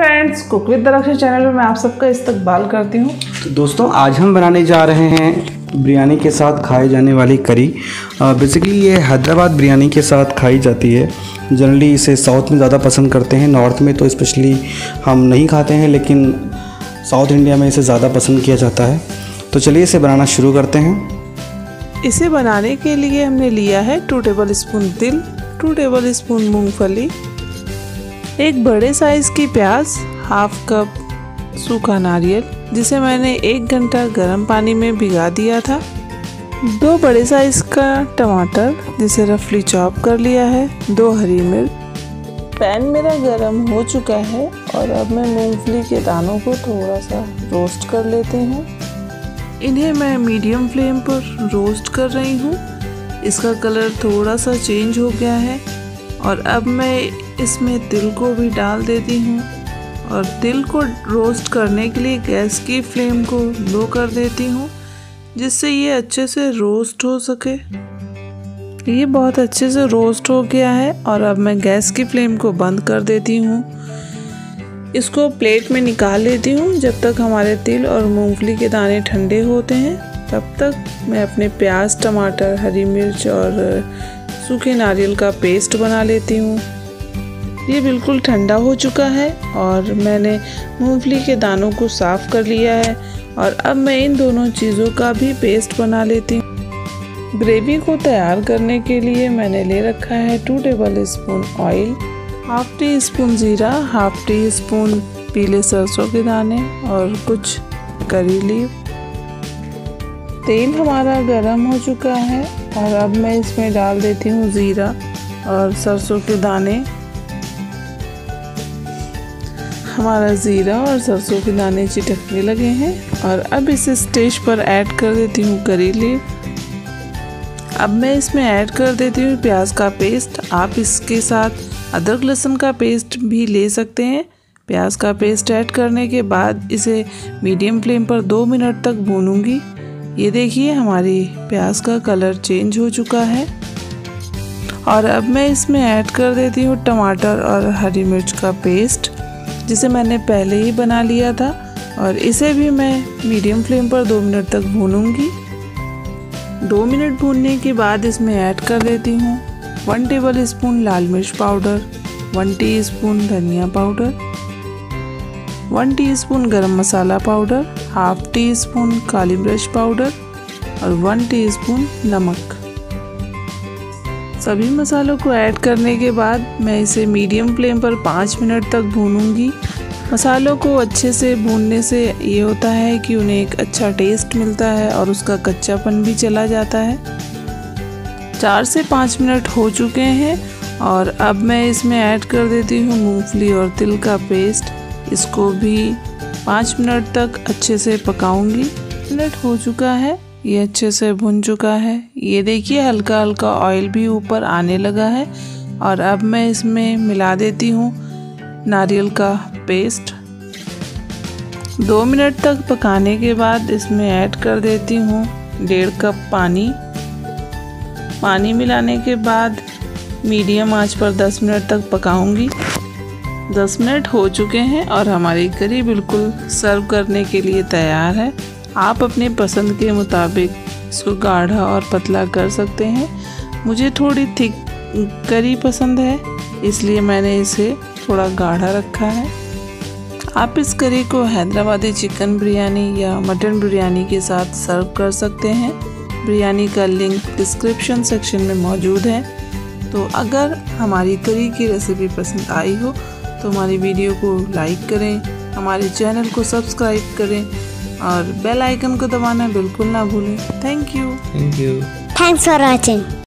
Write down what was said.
Friends cook with Darakhshan channel में आप सबका इस्तकबाल करती हूँ। तो दोस्तों आज हम बनाने जा रहे हैं बिरयानी के साथ खाए जाने वाली करी। बेसिकली ये हैदराबाद बिरयानी के साथ खाई जाती है। जनरली इसे साउथ में ज़्यादा पसंद करते हैं, नॉर्थ में तो स्पेशली हम नहीं खाते हैं, लेकिन साउथ इंडिया में इसे ज़्यादा पसंद किया जाता है। तो चलिए इसे बनाना शुरू करते हैं। इसे बनाने के लिए हमने लिया है 2 टेबल स्पून तिल, 2 टेबल स्पून मूँगफली, एक बड़े साइज़ की प्याज, 1/2 कप सूखा नारियल जिसे मैंने 1 घंटा गर्म पानी में भिगा दिया था, 2 बड़े साइज़ का टमाटर जिसे रफली चॉप कर लिया है, 2 हरी मिर्च। पैन मेरा गर्म हो चुका है और अब मैं मूंगफली के दानों को थोड़ा सा रोस्ट कर लेते हैं। इन्हें मैं मीडियम फ्लेम पर रोस्ट कर रही हूँ। इसका कलर थोड़ा सा चेंज हो गया है और अब मैं इसमें तिल को भी डाल देती हूँ और तिल को रोस्ट करने के लिए गैस की फ्लेम को लो कर देती हूँ जिससे ये अच्छे से रोस्ट हो सके। ये बहुत अच्छे से रोस्ट हो गया है और अब मैं गैस की फ्लेम को बंद कर देती हूँ। इसको प्लेट में निकाल लेती हूँ। जब तक हमारे तिल और मूंगफली के दाने ठंडे होते हैं तब तक मैं अपने प्याज, टमाटर, हरी मिर्च और सूखे नारियल का पेस्ट बना लेती हूँ। ये बिल्कुल ठंडा हो चुका है और मैंने मूंगफली के दानों को साफ़ कर लिया है और अब मैं इन दोनों चीज़ों का भी पेस्ट बना लेती हूँ। ग्रेवी को तैयार करने के लिए मैंने ले रखा है 2 tablespoon oil, 1/2 teaspoon ज़ीरा, 1/2 टी स्पून पीले सरसों के दाने और कुछ करी लीफ। तेल हमारा गर्म हो चुका है और अब मैं इसमें डाल देती हूँ ज़ीरा और सरसों के दाने। हमारा ज़ीरा और सरसों के दाने छिटकने लगे हैं और अब इसे स्टेज पर ऐड कर देती हूँ करी लीफ। अब मैं इसमें ऐड कर देती हूँ प्याज का पेस्ट। आप इसके साथ अदरक लहसुन का पेस्ट भी ले सकते हैं। प्याज का पेस्ट ऐड करने के बाद इसे मीडियम फ्लेम पर 2 मिनट तक भूनूंगी। ये देखिए हमारी प्याज का कलर चेंज हो चुका है और अब मैं इसमें ऐड कर देती हूँ टमाटर और हरी मिर्च का पेस्ट जिसे मैंने पहले ही बना लिया था और इसे भी मैं मीडियम फ्लेम पर 2 मिनट तक भूनूंगी। 2 मिनट भूनने के बाद इसमें ऐड कर देती हूँ 1 टेबल स्पून लाल मिर्च पाउडर, 1 टीस्पून धनिया powder, 1 teaspoon garam masala powder, 1/2 teaspoon काली मिर्च पाउडर और 1 टीस्पून नमक। सभी मसालों को ऐड करने के बाद मैं इसे मीडियम फ्लेम पर 5 मिनट तक भूनूंगी। मसालों को अच्छे से भूनने से ये होता है कि उन्हें एक अच्छा टेस्ट मिलता है और उसका कच्चापन भी चला जाता है। 4 से 5 मिनट हो चुके हैं और अब मैं इसमें ऐड कर देती हूँ मूंगफली और तिल का पेस्ट। इसको भी 5 मिनट तक अच्छे से पकाऊंगी। 5 मिनट हो चुका है, ये अच्छे से भुन चुका है। ये देखिए हल्का हल्का ऑयल भी ऊपर आने लगा है और अब मैं इसमें मिला देती हूँ नारियल का पेस्ट। 2 मिनट तक पकाने के बाद इसमें ऐड कर देती हूँ 1.5 कप पानी। पानी मिलाने के बाद मीडियम आंच पर 10 मिनट तक पकाऊंगी। 10 मिनट हो चुके हैं और हमारी करी बिल्कुल सर्व करने के लिए तैयार है। आप अपने पसंद के मुताबिक इसको गाढ़ा और पतला कर सकते हैं। मुझे थोड़ी थिक करी पसंद है इसलिए मैंने इसे थोड़ा गाढ़ा रखा है। आप इस करी को हैदराबादी चिकन बिरयानी या मटन बिरयानी के साथ सर्व कर सकते हैं। बिरयानी का लिंक डिस्क्रिप्शन सेक्शन में मौजूद है। तो अगर हमारी करी की रेसिपी पसंद आई हो तो हमारी वीडियो को लाइक करें, हमारे चैनल को सब्सक्राइब करें और बेल आइकन को दबाना बिल्कुल ना भूलें। Thank you. Thanks for watching.